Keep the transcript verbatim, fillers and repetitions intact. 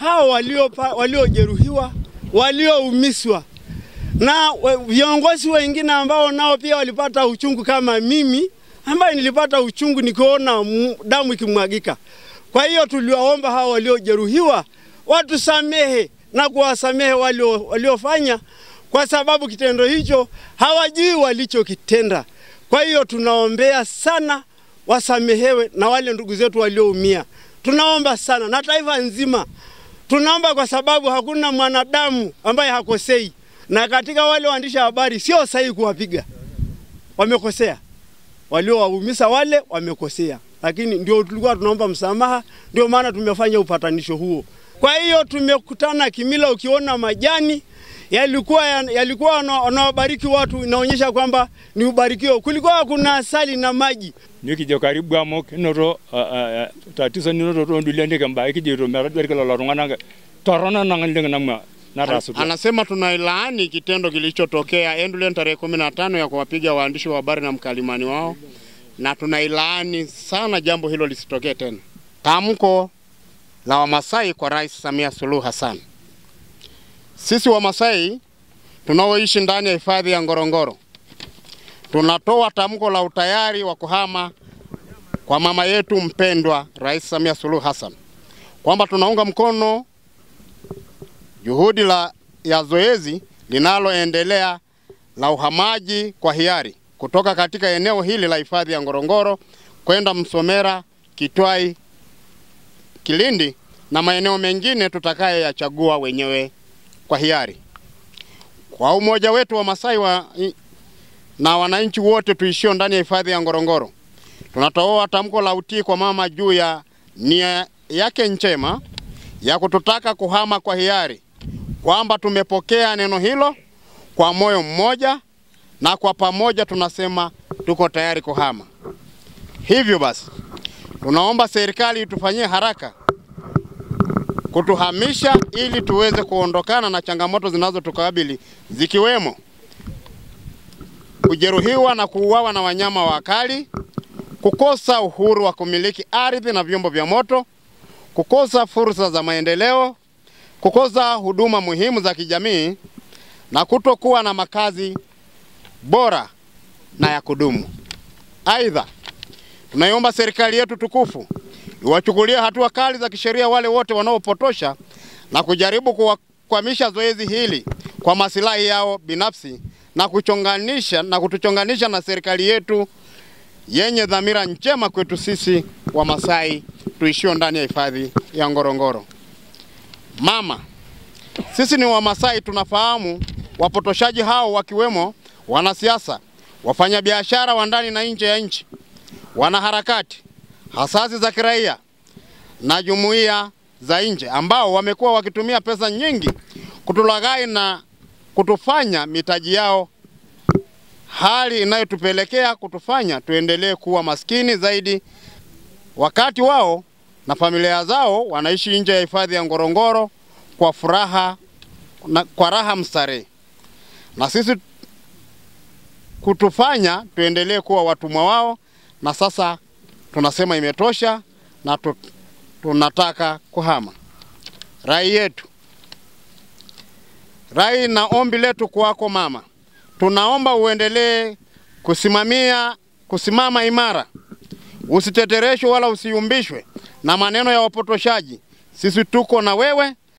hao walio waliojeruhiwa, walioumizwa na viongozi wengine ambao nao pia walipata uchungu kama mimi ambaye nilipata uchungu nikoona damu ikimwagika. Kwa hiyo tuliwaomba hao waliojeruhiwa watu samehe na kuwasamehe walio waliofanya, kwa sababu kitendo hicho hawajui walichokitenda. Kwa hiyo tunaombea sana wasamehewe na wale ndugu zetu walioumia. Tunaomba sana na taifa nzima. Tunaomba kwa sababu hakuna mwanadamu ambaye hakosei. Na katika wale waandishi habari sio sahihi kuwapiga. Wamekosea. Waliowaumiza wale wamekosea. Lakini ndio tulikuwa tunaomba msamaha, ndio maana tumefanya upatanisho huo. Kwa hiyo tumekutana kimila, ukiona majani yalikuwa yalikuwa wanaobariki watu inaonyesha kwamba ni ubarikio. Kulikuwa kuna asali na maji. Nikija karibu amo kinoro tatizo ninoro tondulia ndike mbaya kijito maradhi la rongana torona nangalinga namwa na rasu. Anasema tunailaani kitendo kilichotokea endule tarehe kumi na tano ya kuwapiga waandishi wa habari na mkalimani wao, na tunailaani sana jambo hilo lisitokee tena. Tamko la Wamasai kwa Rais Samia Suluhu Hassan. Sisi Wamasai tunaoishi ndani ya hifadhi ya Ngorongoro tunatoa tamko la utayari wa kuhama kwa mama yetu mpendwa Rais Samia Suluhu Hassan, kwamba tunaunga mkono juhudi la ya zoezi linaloendelea la uhamaji kwa hiari kutoka katika eneo hili la hifadhi ya Ngorongoro kwenda Msomera, Kitwai, Kilindi na maeneo mengine tutakayeyachagua wenyewe kwa hiari. Kwa umoja wetu wa Masai wa, na wananchi wote tuishio ndani ya hifadhi ya Ngorongoro, tunatoa tamko la utii kwa mama juu ya nia yake njema ya kututaka kuhama kwa hiari, kwamba tumepokea neno hilo kwa moyo mmoja na kwa pamoja tunasema tuko tayari kuhama. Hivyo basi tunaomba serikali itufanyie haraka kutuhamisha ili tuweze kuondokana na changamoto zinazotukabili, zikiwemo kujeruhiwa na kuuawa na wanyama wakali, kukosa uhuru wa kumiliki ardhi na vyombo vya moto, kukosa fursa za maendeleo, kukosa huduma muhimu za kijamii na kutokuwa na makazi bora na ya kudumu. Aidha, tunaiomba serikali yetu tukufu iwachukulie hatua kali za kisheria wale wote wanaopotosha na kujaribu kuwakwamisha zoezi hili kwa maslahi yao binafsi na kuchonganisha na kutuchonganisha na serikali yetu yenye dhamira njema kwetu sisi Wamasai tuishio ndani ya hifadhi ya Ngorongoro. Mama, sisi ni Wamasai tunafahamu wapotoshaji hao, wakiwemo wanasiasa, wafanyabiashara wa ndani na nje ya nchi, wanaharakati, hasasi za kiraia na jumuiya za nje, ambao wamekuwa wakitumia pesa nyingi kutulaghai na kutufanya mitaji yao, hali inayotupelekea kutufanya tuendelee kuwa maskini zaidi, wakati wao na familia zao wanaishi nje ya hifadhi ya Ngorongoro kwa furaha na kwa raha mstare, na sisi kutufanya tuendelee kuwa watumwa wao. Na sasa tunasema imetosha na tu, tunataka kuhama. Rai yetu, rai na ombi letu kwako mama, tunaomba uendelee kusimamia kusimama imara, usitetereshwe wala usiyumbishwe na maneno ya wapotoshaji. Sisi tuko na wewe.